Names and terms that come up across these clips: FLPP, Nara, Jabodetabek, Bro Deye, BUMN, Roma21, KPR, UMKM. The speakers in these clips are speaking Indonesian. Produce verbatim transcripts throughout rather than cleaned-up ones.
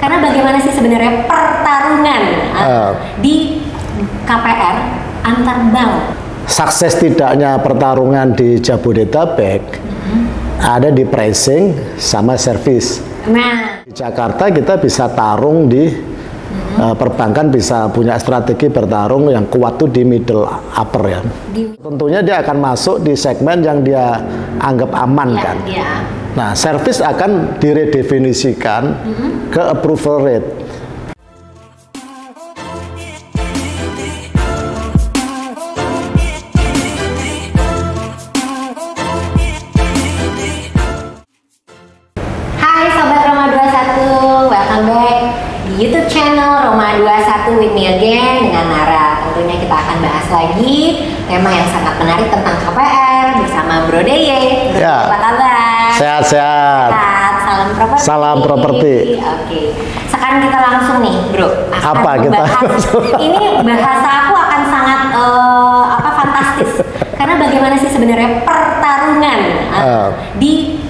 Karena bagaimana sih sebenarnya pertarungan uh, di K P R antar bank? Sukses tidaknya pertarungan di Jabodetabek uh-huh. ada di pricing sama service. Nah, di Jakarta kita bisa tarung di uh-huh. uh, perbankan, bisa punya strategi bertarung yang kuat tuh di middle upper ya. Di... Tentunya dia akan masuk di segmen yang dia anggap aman ya, kan. Ya. Nah, service akan diredefinisikan mm-hmm. ke approval rate. Hai Sobat Roma dua puluh satu, welcome back di YouTube channel Roma dua puluh satu with me again dengan Nara. Tentunya kita akan bahas lagi tema yang sangat menarik tentang K P R bersama Bro Deye. Yeah. Apa kabar? Sehat-sehat. Salam properti. Salam properti. Oke. Sekarang kita langsung nih, Bro. Apa kita? Ini bahasa aku akan sangat uh, apa fantastis. Karena bagaimana sih sebenarnya pertarungan uh. di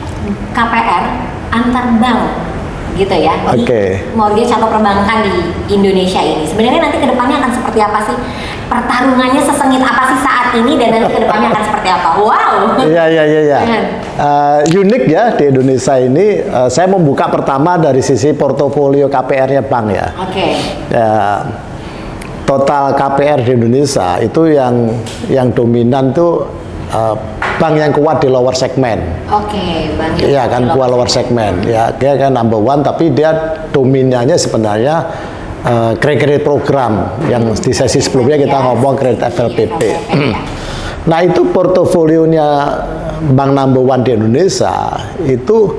K P R antar bank, gitu ya? Oke. Okay. Mortgage atau perbankan di Indonesia ini. Sebenarnya nanti kedepannya akan seperti apa sih? Pertarungannya sesengit apa sih saat ini dan nanti kedepannya akan seperti apa? Wow. Iya iya iya. Ya. Uh, unik ya di Indonesia ini. Uh, saya membuka pertama dari sisi portofolio K P R-nya bank ya. Oke. Okay. Uh, total K P R di Indonesia itu yang yang dominan tuh uh, bank yang kuat di lower segmen. Oke, okay, bank. Iya kan, kuat lower segmen. Ya, dia kan number one, tapi dia dominannya sebenarnya Uh, kredit-kredit program yang di sesi sebelumnya kita ngomong kredit F L P P. Nah itu portofolionya bank number one di Indonesia itu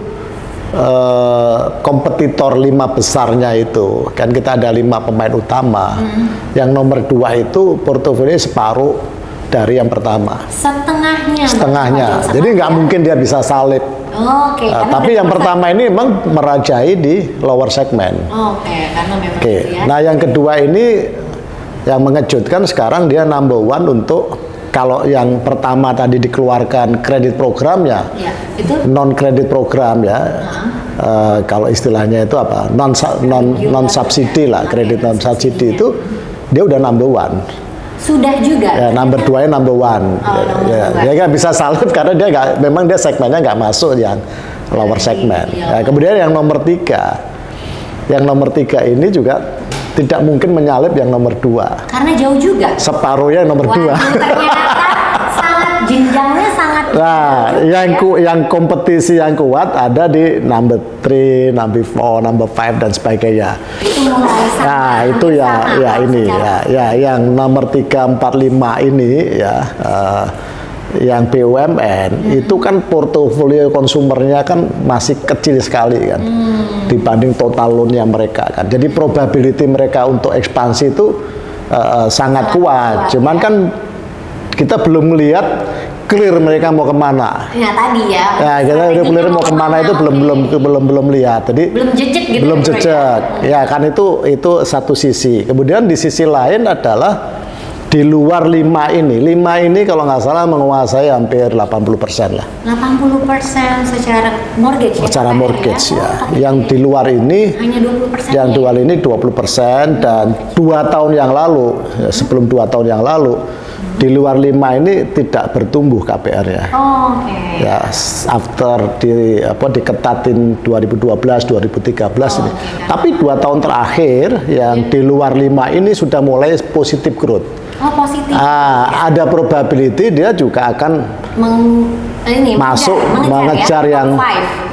uh, kompetitor lima besarnya itu kan kita ada lima pemain utama. Hmm. Yang nomor dua itu portofolionya separuh dari yang pertama. Setengahnya. Setengahnya. Setengahnya. Jadi nggak mungkin dia bisa salib. Oh, okay. uh, tapi yang pertama ini memang merajai di lower segmen. Oh, Oke, okay. karena memang. Okay. Ya. Nah, yang kedua ini yang mengejutkan sekarang dia number one untuk kalau yang pertama tadi dikeluarkan kredit programnya, ya, itu non kredit program ya. Uh-huh. uh, kalau istilahnya itu apa? Non non non subsidi lah, kredit non subsidi itu dia udah number one. Sudah juga. Ya, number dua nya number one. Oh, ya, number ya, dia nggak bisa salib karena dia nggak, memang dia segmennya nggak masuk yang lower segmen. Ya, kemudian yang nomor tiga, yang nomor tiga ini juga tidak mungkin menyalip yang nomor dua. Karena jauh juga. Separuhnya yang nomor dua. Ternyata sangat jenjangnya sangat. Nah, yang ya. ku, yang kompetisi yang kuat ada di number three, number four, number five dan sebagainya. Itu mulai sama, nah itu ya sama, ya ini ya, ya yang nomor tiga, empat, lima ini ya uh, yang B U M N hmm. itu kan portofolio konsumernya kan masih kecil sekali kan hmm. dibanding total loan-nya mereka kan. Jadi probability mereka untuk ekspansi itu uh, sangat nah, kuat. kuat. Cuman ya. kan kita belum melihat clear mereka mau kemana. Nah tadi ya. Nah, kita udah clear mau kemana itu belum belum belum belum lihat. Jadi belum jejak gitu. Belum jejak. Ya kan itu itu satu sisi. Kemudian di sisi lain adalah di luar lima ini, lima ini kalau nggak salah menguasai hampir delapan puluh persen lah. delapan puluh persen secara mortgage. Secara ya, mortgage ya. ya. Yang di luar ini hanya dua puluh persen. Yang di luar ini dua puluh persen dan dua tahun yang lalu, ya, sebelum dua tahun yang lalu. Di luar lima ini tidak bertumbuh K P R-nya. Oh, oke. Okay. Ya, after di apa diketatin dua ribu dua belas, dua ribu tiga belas oh, ini. Okay. Tapi dua tahun terakhir yang di luar lima ini sudah mulai positive growth. Oh, positif. Ah, ada probability dia juga akan Meng, ini, masuk mengejar, mengejar ya? yang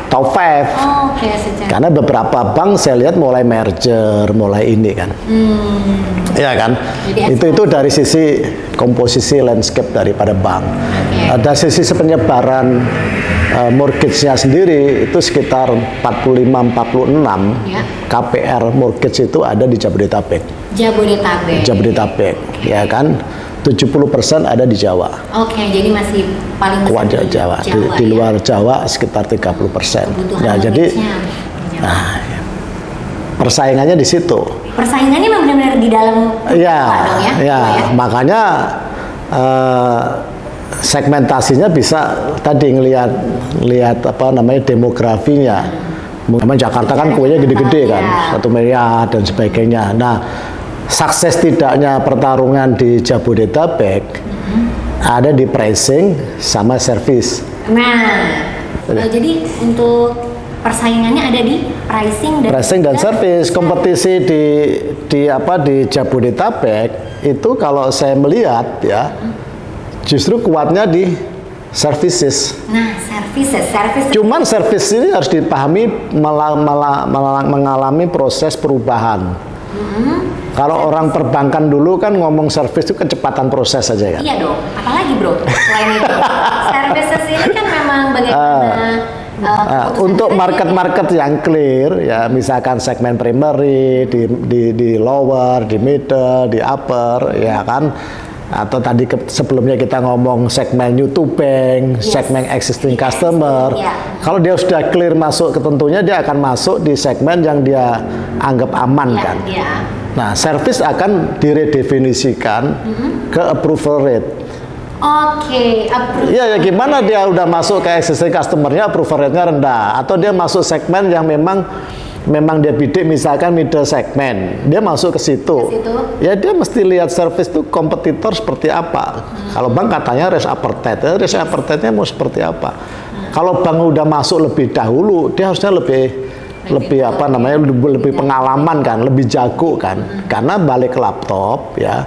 top five. Oh, okay, karena beberapa bank saya lihat mulai merger, mulai ini kan. Hmm. Iya kan? Jadi itu itu dari sisi komposisi landscape daripada bank. Okay. Dari sisi penyebaran uh, mortgage-nya sendiri itu sekitar empat puluh lima, empat puluh enam yeah. K P R mortgage itu ada di Jabodetabek. Jabodetabek. Jabodetabek, okay. ya kan? tujuh puluh persen ada di Jawa. Oke, okay, jadi masih paling kuat di Jawa. Jawa di, ya? Di luar Jawa sekitar tiga puluh persen. Ya, jadi nah, persaingannya di situ. Persaingannya memang benar-benar di dalam ya, dong, ya? Ya, ya, makanya uh, segmentasinya bisa tadi ngelihat lihat apa namanya demografinya. Memang Jakarta kan kuenya gede-gede kan, satu miliar dan sebagainya. Nah, sukses tidaknya pertarungan di Jabodetabek ada di pricing sama service. Nah, jadi, jadi untuk persaingannya ada di pricing dan pricing dan service. Kompetisi di di apa di Jabodetabek itu kalau saya melihat ya justru kuatnya di services. Nah, services, services. Cuman service ini harus dipahami mela, mela, mela, mengalami proses perubahan. Hmm. Kalau service. Orang perbankan dulu kan ngomong service itu kecepatan proses saja ya. Iya dong. Apalagi bro, selain itu. Services ini kan memang bagaimana uh. Uh, untuk market-market yang clear ya, misalkan segmen primary di di di lower, di middle, di upper ya kan, atau tadi ke, sebelumnya kita ngomong segmen new to bank, yes. segmen existing customer. Yes. Yeah. Kalau dia sudah clear masuk ke tentunya dia akan masuk di segmen yang dia anggap aman yeah, kan. Yeah. Nah, service akan diredefinisikan mm-hmm. ke approval rate. Oke, okay, approval. Iya, ya gimana dia udah masuk ke existing customer-nya, approval rate-nya rendah, atau dia masuk segmen yang memang memang dia bidik misalkan middle segment, dia masuk ke situ. Ke situ? Ya dia mesti lihat service itu kompetitor seperti apa. Hmm. Kalau bank katanya risk appetite, ya risk appetite-nya mau seperti apa? Hmm. Kalau bank udah masuk lebih dahulu, dia harusnya lebih lebih, lebih apa namanya lebih, lebih pengalaman kan, lebih jago kan, hmm. karena balik ke laptop ya.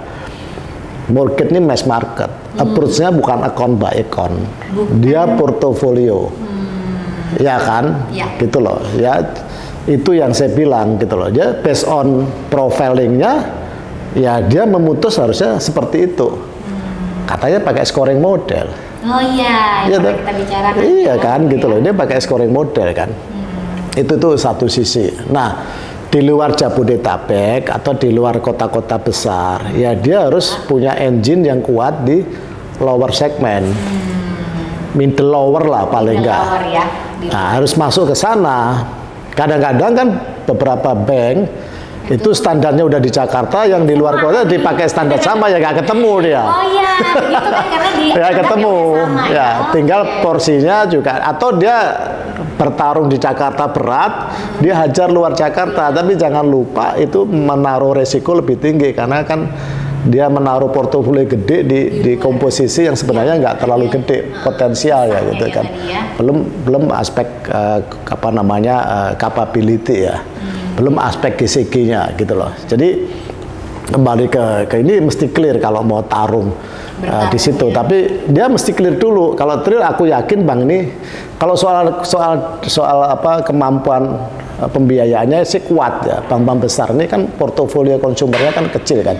Market ini mass market, hmm. approach-nya bukan account by account, bukan. Dia portofolio, hmm. ya kan, ya. Gitu loh, ya itu yang saya bilang gitu loh, dia based on profilingnya, ya dia memutus harusnya seperti itu, hmm. katanya pakai scoring model. Oh iya, ya, kita bicara. Iya kan, gitu ya. Loh, dia pakai scoring model kan, hmm. itu tuh satu sisi. Nah. Di luar Jabodetabek atau di luar kota-kota besar ya dia harus punya engine yang kuat di lower segmen, hmm. middle lower lah paling enggak ya. Nah, harus masuk ke sana. Kadang-kadang kan beberapa bank itu standarnya udah di Jakarta, yang di luar kota dipakai standar sama ya nggak ketemu dia. Oh iya, begitu kan karena di ya ketemu, sama, ya oh, tinggal okay. porsinya juga. Atau dia bertarung di Jakarta berat, hmm. dia hajar luar Jakarta, tapi jangan lupa itu menaruh resiko lebih tinggi karena kan dia menaruh portofolio gede di, di komposisi yang sebenarnya nggak terlalu gede potensial ya gitu kan. Belum belum aspek uh, apa namanya uh, capability ya. Belum aspek G C G-nya gitu loh. Jadi kembali ke, ke ini mesti clear kalau mau tarung uh, di situ. Ya. Tapi dia mesti clear dulu. Kalau clear aku yakin Bang ini kalau soal soal soal apa kemampuan uh, pembiayaannya sih kuat ya. Bank-bank besar ini kan portofolio konsumernya kan kecil kan.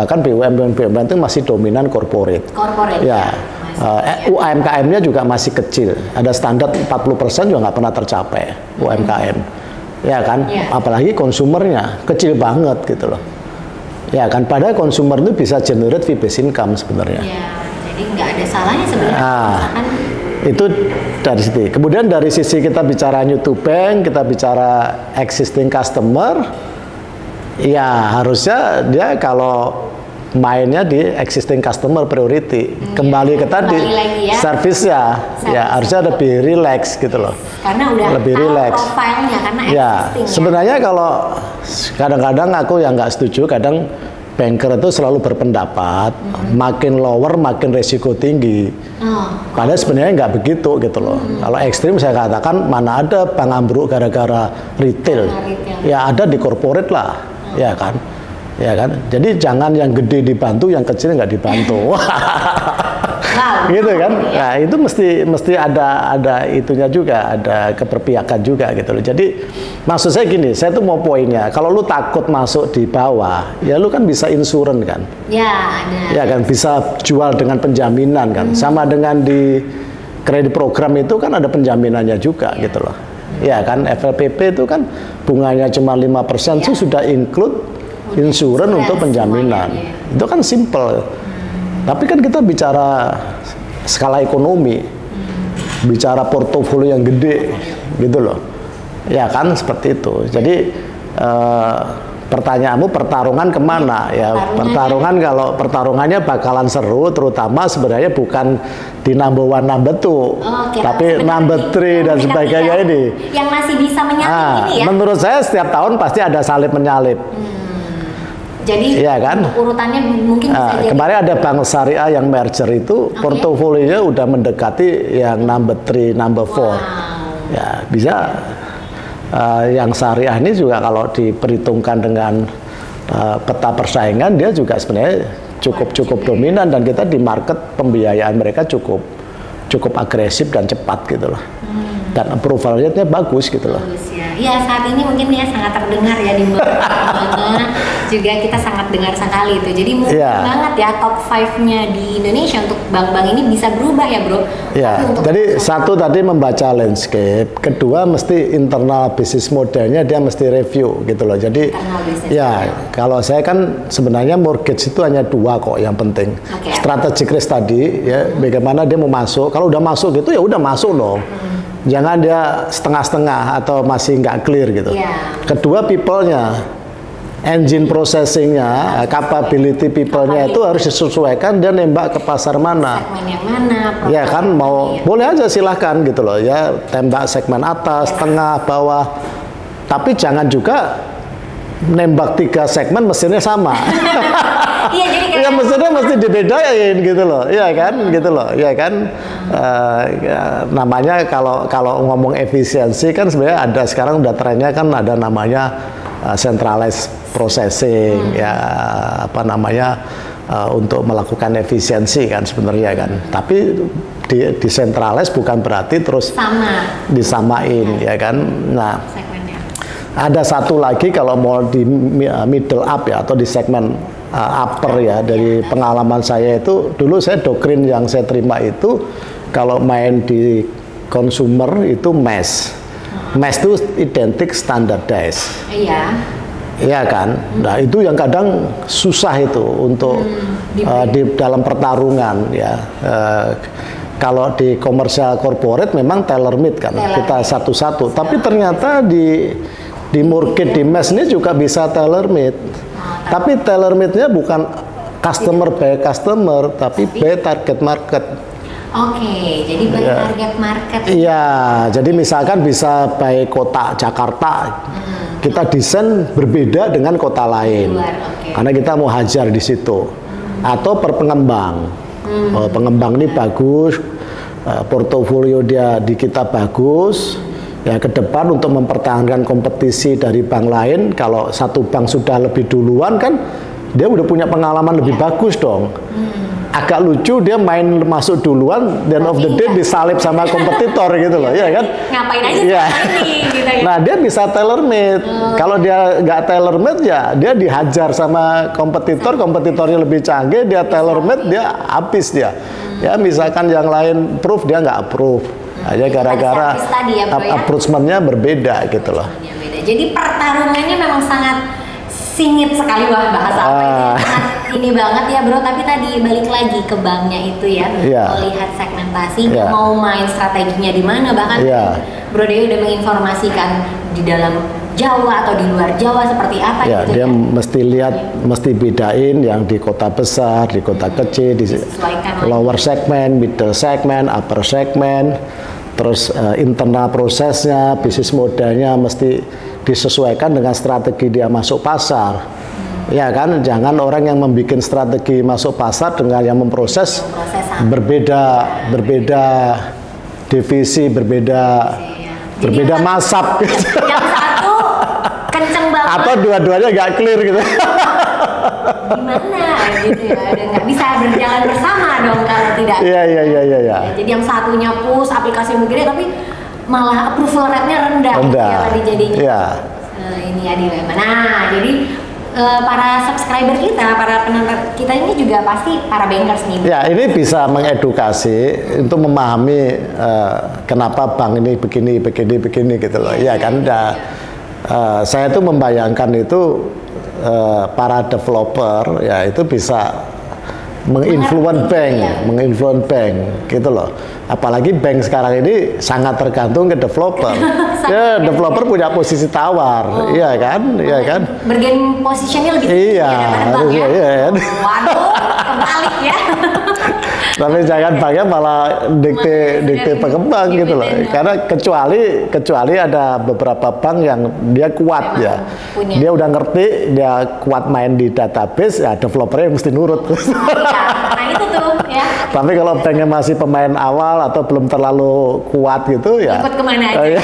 Bahkan B U M N itu masih dominan corporate. Corporate. Ya. Uh, U M K M-nya juga masih kecil. Ada standar empat puluh persen juga nggak pernah tercapai U M K M. Ya kan, ya. Apalagi konsumernya kecil banget gitu loh. Ya kan, padahal konsumer itu bisa generate fee based income sebenarnya. Ya, jadi nggak ada salahnya sebenarnya. Nah, itu dari situ. Kemudian dari sisi kita bicara new to bank, kita bicara existing customer, ya harusnya dia kalau mainnya di existing customer priority. Hmm, Kembali ya, ke tadi ya. Service-nya service ya harusnya itu. Lebih relax gitu loh. Karena udah lebih relax. Profilnya karena ya, existing. Sebenarnya ya. Kalau kadang-kadang aku yang nggak setuju, kadang banker itu selalu berpendapat hmm. makin lower makin resiko tinggi. Oh. Padahal sebenarnya nggak begitu gitu loh. Hmm. Kalau ekstrim saya katakan mana ada bank ambruk gara-gara retail. retail. Ya ada di corporate lah, hmm. ya kan. Ya kan, jadi jangan yang gede dibantu, yang kecil nggak dibantu, gitu kan? Nah itu mesti mesti ada ada itunya juga, ada keberpihakan juga gitu loh. Jadi maksud saya gini, saya tuh mau poinnya, kalau lu takut masuk di bawah, ya lu kan bisa insuran kan? Ya, ya kan bisa jual dengan penjaminan kan, hmm. sama dengan di kredit program itu kan ada penjaminannya juga gitu loh. Ya kan, F L P P itu kan bunganya cuma lima persen itu sudah include. Insuran untuk penjaminan semuanya. Itu kan simple, hmm. tapi kan kita bicara skala ekonomi, hmm. bicara portofolio yang gede, gitu loh, ya kan seperti itu. Jadi uh, Pertanyaanmu pertarungan kemana ya? Pertarungan, pertarungan kalau pertarungannya bakalan seru, terutama sebenarnya bukan di number one, number two, oh, okay. Tapi number three dan sebagainya yang, ini. Yang masih bisa menyalip nah, ini ya. Menurut saya setiap tahun pasti ada salip menyalip. Hmm. Jadi ya kan? Urutannya mungkin nah, bisa kemarin jadi... ada bank syariah yang merger itu okay. Portofolionya udah mendekati yang number three, number four. Wow. Ya bisa. Uh, yang syariah ini juga kalau diperhitungkan dengan uh, peta persaingan dia juga sebenarnya cukup-cukup dominan dan kita di market pembiayaan mereka cukup cukup agresif dan cepat gitu loh. Hmm. Dan approval rate-nya bagus gitu loh. Bagus, ya. Ya saat ini mungkin ya sangat terdengar ya di mana juga kita sangat dengar sekali itu. Jadi mungkin yeah. banget ya top five-nya di Indonesia untuk bank-bank ini bisa berubah ya bro. Yeah. Jadi satu tadi membaca landscape, kedua mesti internal bisnis modelnya dia mesti review gitu loh. Jadi ya model. Kalau saya kan sebenarnya mortgage itu hanya dua kok yang penting. Okay, strategic risk tadi ya hmm. bagaimana dia mau masuk. Kalau udah masuk gitu ya udah masuk loh. Hmm. Jangan dia setengah-setengah atau masih nggak clear gitu. Yeah. Kedua people-nya. Engine processingnya, capability people-nya itu harus disesuaikan dan nembak ke pasar mana. Segmen yang mana? Ya kan mau ya. Boleh aja silahkan gitu loh ya tembak segmen atas, ya. Tengah, bawah. Tapi jangan juga nembak tiga segmen mesinnya sama. Iya jadi kan. Ya mesinnya mesti dibedain gitu loh, ya kan gitu loh, ya kan. Uh, ya, namanya kalau kalau ngomong efisiensi kan sebenarnya ada sekarang udah trennya kan ada namanya. Uh, centralized processing hmm. ya apa namanya uh, untuk melakukan efisiensi kan sebenarnya kan hmm. tapi di decentralized bukan berarti terus sama disamain hmm. ya kan nah segmennya. Ada satu lagi kalau mau di middle up ya atau di segmen uh, upper ya dari pengalaman saya itu dulu saya doktrin yang saya terima itu kalau main di consumer itu mass Mass itu identik standardized. Iya. Iya kan. Hmm. Nah itu yang kadang susah itu untuk hmm, uh, di dalam pertarungan ya. Uh, kalau di komersial corporate memang tailor made kan tailor kita satu-satu. Tapi ternyata di di market di mass ini juga bisa tailor made. Oh, tapi tailor made-nya bukan customer by customer, tapi by target market. Oke, okay, jadi by yeah. target market. Iya, yeah, jadi misalkan bisa by kota Jakarta, hmm. kita desain berbeda dengan kota lain, luar, okay. Karena kita mau hajar di situ. Hmm. Atau per pengembang, hmm. oh, pengembang ini bagus, uh, portofolio dia di kita bagus. Ya ke depan untuk mempertahankan kompetisi dari bank lain, kalau satu bank sudah lebih duluan kan, dia udah punya pengalaman lebih bagus dong. Hmm. Agak lucu dia main masuk duluan dan of the day disalip sama kompetitor gitu loh ya kan ngapain aja yeah. ini, gitu ya. Nah dia bisa tailor made hmm. kalau dia nggak tailor made ya dia dihajar sama kompetitor kompetitornya lebih canggih dia tailor made dia habis dia hmm. ya misalkan yang lain approve dia nggak approve aja gara-gara ya, approachment-nya berbeda gitu loh jadi pertarungannya memang sangat singit sekali wah bahasa apa uh. ini ini banget ya bro, tapi tadi balik lagi ke banknya itu ya, yeah. melihat segmentasi, yeah. mau main strateginya di mana bahkan yeah. Bro Deye udah menginformasikan di dalam Jawa atau di luar Jawa seperti apa yeah, gitu. Dia ya? Mesti lihat, yeah. mesti bedain yang di kota besar, di kota hmm. kecil, di lower segment, middle segment, upper segment, terus uh, internal prosesnya, bisnis modelnya mesti disesuaikan dengan strategi dia masuk pasar. Ya kan, jangan orang yang membuat strategi masuk pasar dengan yang memproses berbeda, berbeda divisi, berbeda, berbeda masap. Yang satu kenceng banget. Atau dua-duanya nggak clear gitu. Gimana gitu ya, dan nggak bisa berjalan bersama dong kalau tidak. Iya iya iya iya. Jadi yang satunya push aplikasi mungkin tapi malah approval rate-nya rendah. Rendah. Ya, tadi jadinya. Iya. Uh, ini ya dilema. Nah jadi. Para subscriber kita, para penonton kita ini juga pasti para bankers nih. Ya, ini bisa mengedukasi untuk memahami uh, kenapa bank ini begini, begini, begini gitu loh. Ya, ya kan, ya. Uh, saya tuh membayangkan itu uh, para developer ya itu bisa menginfluence bank, ya. menginfluence bank gitu loh. Apalagi bank sekarang ini sangat tergantung ke developer. Ya, developer punya posisi tawar, iya oh. kan, iya kan. Bergen posisinya lebih tinggi iya, daripada bank ya. Iya, kan? Waduh, kebalik ya. Tapi jangan banknya malah dikte dikte pengembang gitu loh. Karena kecuali kecuali ada beberapa bank yang dia kuat ya, punya. Dia udah ngerti, dia kuat main di database, ya developernya mesti nurut. Nah itu tuh ya. Tapi kalau pengen masih pemain awal atau belum terlalu kuat gitu ya. Ikut kemana aja. Oh, ya.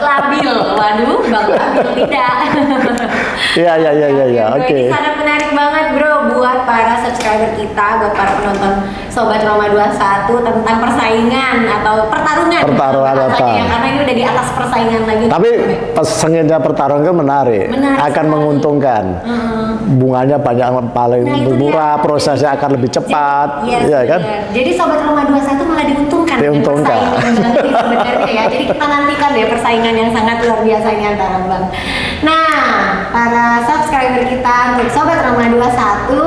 Labil, waduh, bang labil tidak. Iya iya iya iya. Ya, oke. Okay. Ini sangat menarik banget bro buat para subscriber kita, buat para penonton Sobat Roma dua puluh satu tentang persaingan atau pertarungan. Pertarungan apa? Ya, karena ini udah di atas persaingan lagi. Tapi sengitnya pertarungan kan menarik, menarik akan sekali. Menguntungkan. Hmm. Bunganya banyak paling nah, murah, ya. Prosesnya akan lebih cepat. Yes, ya kan? Bener. Jadi Sobat Roma dua puluh satu malah diuntungkan. Diuntungkan. Sebenarnya ya. Jadi kita nantikan deh persaingan yang sangat luar biasanya antara bang. Nah, para subscriber kita untuk Sobat Roma dua puluh satu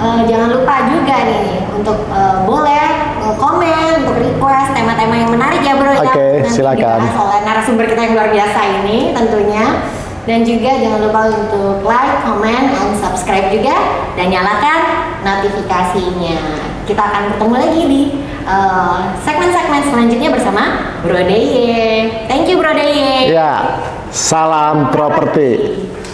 uh, jangan lupa juga nih untuk uh, boleh komen, untuk request tema-tema yang menarik ya bro. Oke, okay, silakan. Soal narasumber kita yang luar biasa ini tentunya. Dan juga jangan lupa untuk like, comment, and subscribe juga. Dan nyalakan notifikasinya. Kita akan bertemu lagi di segmen-segmen uh, selanjutnya bersama Bro Deye. Thank you Bro Deye. Ya, salam properti.